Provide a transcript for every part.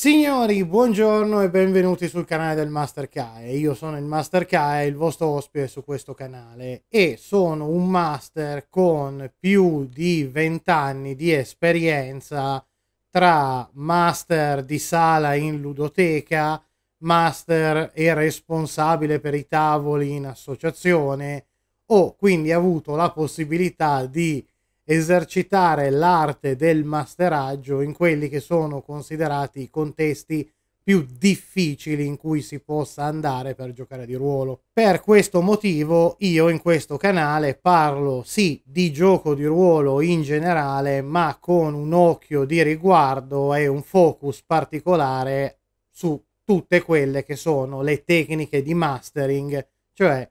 Signori, buongiorno e benvenuti sul canale del Master Kae. Io sono il Master Kae, il vostro ospite su questo canale, e sono un master con più di 20 anni di esperienza tra master di sala in ludoteca, master e responsabile per i tavoli in associazione. Ho quindi avuto la possibilità di esercitare l'arte del masteraggio in quelli che sono considerati i contesti più difficili in cui si possa andare per giocare di ruolo. Per questo motivo io in questo canale parlo sì di gioco di ruolo in generale, ma con un occhio di riguardo e un focus particolare su tutte quelle che sono le tecniche di mastering, cioè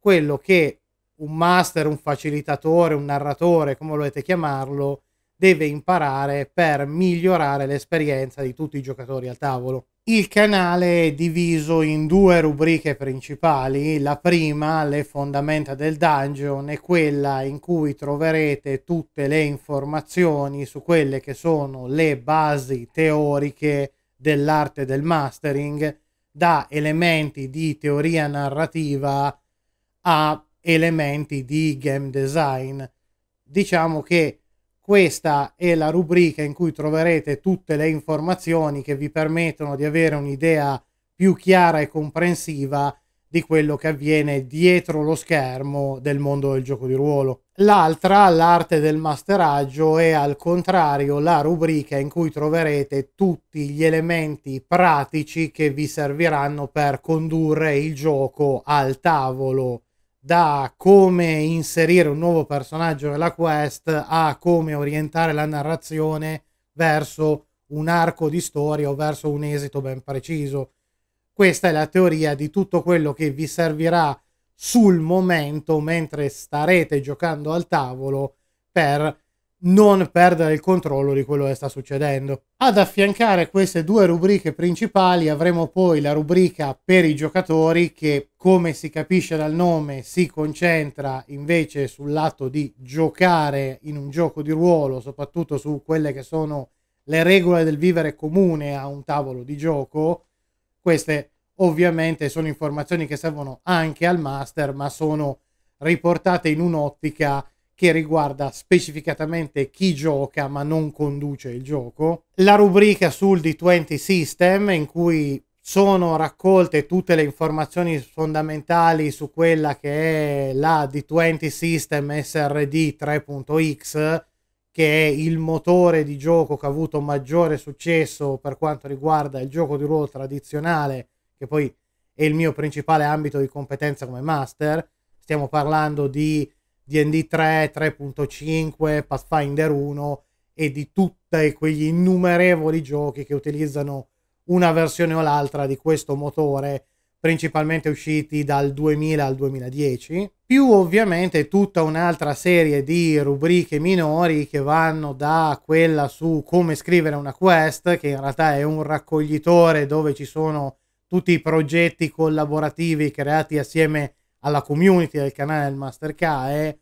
quello che un master, un facilitatore, un narratore, come volete chiamarlo, deve imparare per migliorare l'esperienza di tutti i giocatori al tavolo. Il canale è diviso in due rubriche principali. La prima, le fondamenta del dungeon, è quella in cui troverete tutte le informazioni su quelle che sono le basi teoriche dell'arte del mastering, da elementi di teoria narrativa a elementi di game design. Diciamo che questa è la rubrica in cui troverete tutte le informazioni che vi permettono di avere un'idea più chiara e comprensiva di quello che avviene dietro lo schermo del mondo del gioco di ruolo. L'altra, l'arte del masteraggio, è al contrario la rubrica in cui troverete tutti gli elementi pratici che vi serviranno per condurre il gioco al tavolo, da come inserire un nuovo personaggio nella quest a come orientare la narrazione verso un arco di storia o verso un esito ben preciso. Questa è la teoria di tutto quello che vi servirà sul momento mentre starete giocando al tavolo per non perdere il controllo di quello che sta succedendo. Ad affiancare queste due rubriche principali avremo poi la rubrica per i giocatori, che come si capisce dal nome si concentra invece sul lato di giocare in un gioco di ruolo, soprattutto su quelle che sono le regole del vivere comune a un tavolo di gioco. Queste ovviamente sono informazioni che servono anche al master, ma sono riportate in un'ottica che riguarda specificatamente chi gioca ma non conduce il gioco. La rubrica sul D20 System, in cui sono raccolte tutte le informazioni fondamentali su quella che è la D20 System SRD 3.x, che è il motore di gioco che ha avuto maggiore successo per quanto riguarda il gioco di ruolo tradizionale, che poi è il mio principale ambito di competenza come master. Stiamo parlando di D&D 3, 3.5, Pathfinder 1 e di tutti quegli innumerevoli giochi che utilizzano una versione o l'altra di questo motore, principalmente usciti dal 2000 al 2010, più ovviamente tutta un'altra serie di rubriche minori che vanno da quella su come scrivere una quest, che in realtà è un raccoglitore dove ci sono tutti i progetti collaborativi creati assieme alla community del canale del Master Kae,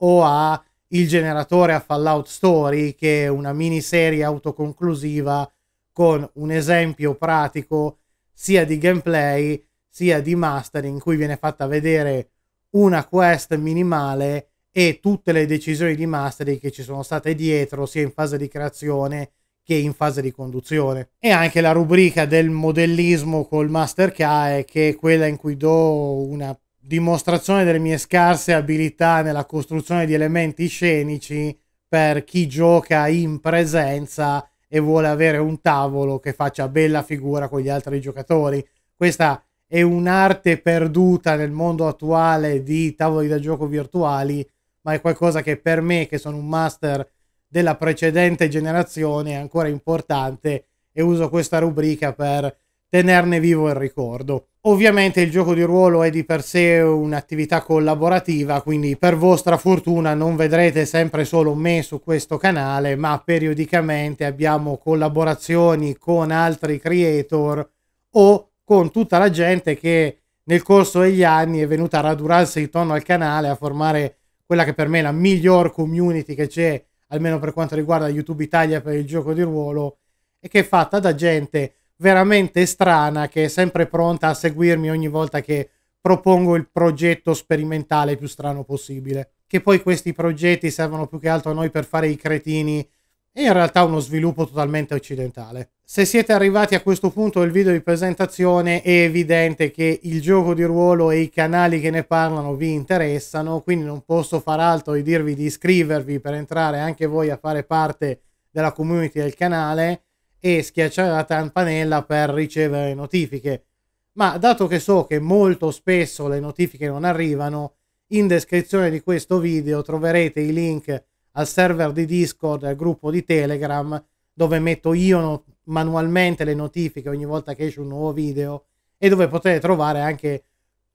o a il generatore a Fallout Story, che è una miniserie autoconclusiva con un esempio pratico sia di gameplay sia di mastering, in cui viene fatta vedere una quest minimale e tutte le decisioni di mastering che ci sono state dietro, sia in fase di creazione che in fase di conduzione. E anche la rubrica del modellismo col Master Kae, che è quella in cui do una dimostrazione delle mie scarse abilità nella costruzione di elementi scenici per chi gioca in presenza e vuole avere un tavolo che faccia bella figura con gli altri giocatori. Questa è un'arte perduta nel mondo attuale di tavoli da gioco virtuali, ma è qualcosa che per me, che sono un master della precedente generazione, è ancora importante, e uso questa rubrica per tenerne vivo il ricordo. Ovviamente il gioco di ruolo è di per sé un'attività collaborativa, quindi per vostra fortuna non vedrete sempre solo me su questo canale, ma periodicamente abbiamo collaborazioni con altri creator o con tutta la gente che nel corso degli anni è venuta a radurarsi intorno al canale, a formare quella che per me è la miglior community che c'è, almeno per quanto riguarda YouTube Italia, per il gioco di ruolo, e che è fatta da gente veramente strana che è sempre pronta a seguirmi ogni volta che propongo il progetto sperimentale più strano possibile. Che poi questi progetti servono più che altro a noi per fare i cretini e in realtà uno sviluppo totalmente occidentale. Se siete arrivati a questo punto del video di presentazione è evidente che il gioco di ruolo e i canali che ne parlano vi interessano, quindi non posso far altro che dirvi di iscrivervi per entrare anche voi a fare parte della community del canale e schiacciare la campanella per ricevere notifiche. Ma dato che so che molto spesso le notifiche non arrivano, in descrizione di questo video troverete i link al server di Discord e al gruppo di Telegram, dove metto io manualmente le notifiche ogni volta che esce un nuovo video e dove potete trovare anche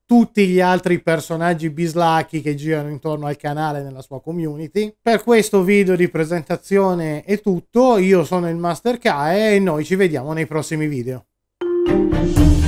tutti gli altri personaggi bislacchi che girano intorno al canale nella sua community. Per questo video di presentazione è tutto, io sono il Master Kae e noi ci vediamo nei prossimi video.